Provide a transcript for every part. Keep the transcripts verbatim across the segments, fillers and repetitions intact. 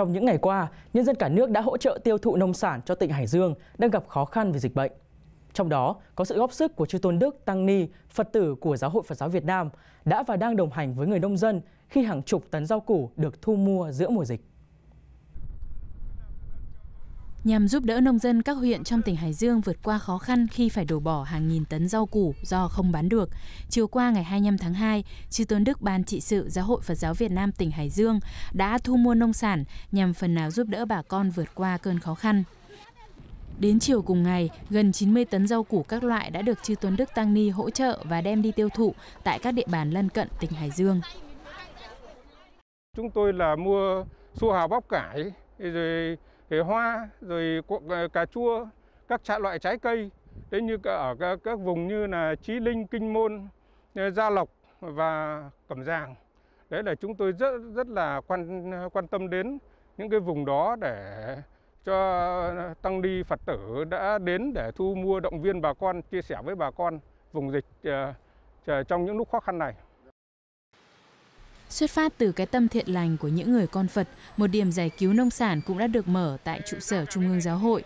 Trong những ngày qua, nhân dân cả nước đã hỗ trợ tiêu thụ nông sản cho tỉnh Hải Dương đang gặp khó khăn về dịch bệnh. Trong đó có sự góp sức của chư tôn đức, tăng ni, Phật tử của Giáo hội Phật giáo Việt Nam đã và đang đồng hành với người nông dân khi hàng chục tấn rau củ được thu mua giữa mùa dịch. Nhằm giúp đỡ nông dân các huyện trong tỉnh Hải Dương vượt qua khó khăn khi phải đổ bỏ hàng nghìn tấn rau củ do không bán được, chiều qua ngày hai mươi lăm tháng hai, Chư Tôn Đức Ban Trị sự Giáo hội Phật giáo Việt Nam tỉnh Hải Dương đã thu mua nông sản nhằm phần nào giúp đỡ bà con vượt qua cơn khó khăn. Đến chiều cùng ngày, gần chín mươi tấn rau củ các loại đã được Chư Tôn Đức Tăng Ni hỗ trợ và đem đi tiêu thụ tại các địa bàn lân cận tỉnh Hải Dương. Chúng tôi là mua su hào, bắp cải, rồi hoa, rồi cà chua, các loại trái cây. Đấy, như ở các, các vùng như là Chí Linh, Kinh Môn, Gia Lộc và Cẩm Giàng. Đấy là chúng tôi rất rất là quan quan tâm đến những cái vùng đó để cho tăng ni Phật tử đã đến để thu mua, động viên bà con, chia sẻ với bà con vùng dịch trong những lúc khó khăn này. Xuất phát từ cái tâm thiện lành của những người con Phật, một điểm giải cứu nông sản cũng đã được mở tại trụ sở Trung ương Giáo hội.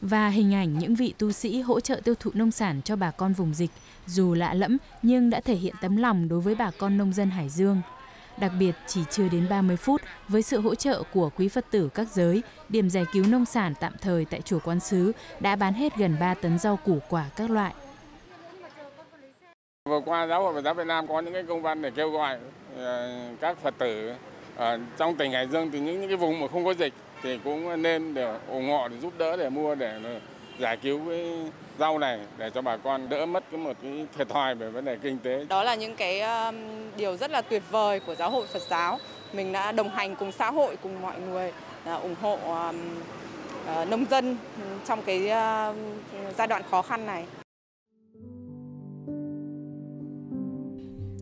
Và hình ảnh những vị tu sĩ hỗ trợ tiêu thụ nông sản cho bà con vùng dịch, dù lạ lẫm nhưng đã thể hiện tấm lòng đối với bà con nông dân Hải Dương. Đặc biệt, chỉ chưa đến ba mươi phút, với sự hỗ trợ của quý Phật tử các giới, điểm giải cứu nông sản tạm thời tại Chùa Quán Sứ đã bán hết gần ba tấn rau củ quả các loại. Vừa qua, Giáo hội Phật giáo Việt Nam có những cái công văn để kêu gọi các Phật tử ở trong tỉnh Hải Dương, từ những, những cái vùng mà không có dịch thì cũng nên để ủng hộ, để giúp đỡ, để mua, để giải cứu cái rau này để cho bà con đỡ mất cái một cái thiệt thòi về vấn đề kinh tế. Đó là những cái um, điều rất là tuyệt vời của Giáo hội Phật giáo. Mình đã đồng hành cùng xã hội, cùng mọi người, đã ủng hộ um, uh, nông dân trong cái uh, giai đoạn khó khăn này.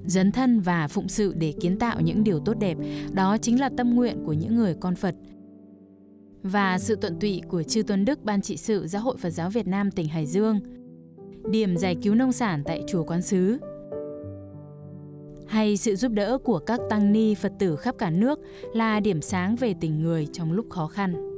Dấn thân và phụng sự để kiến tạo những điều tốt đẹp, đó chính là tâm nguyện của những người con Phật. Và sự tận tụy của Chư Tôn Đức Ban Trị sự Giáo hội Phật giáo Việt Nam tỉnh Hải Dương, điểm giải cứu nông sản tại Chùa Quán Sứ, hay sự giúp đỡ của các tăng ni Phật tử khắp cả nước là điểm sáng về tình người trong lúc khó khăn.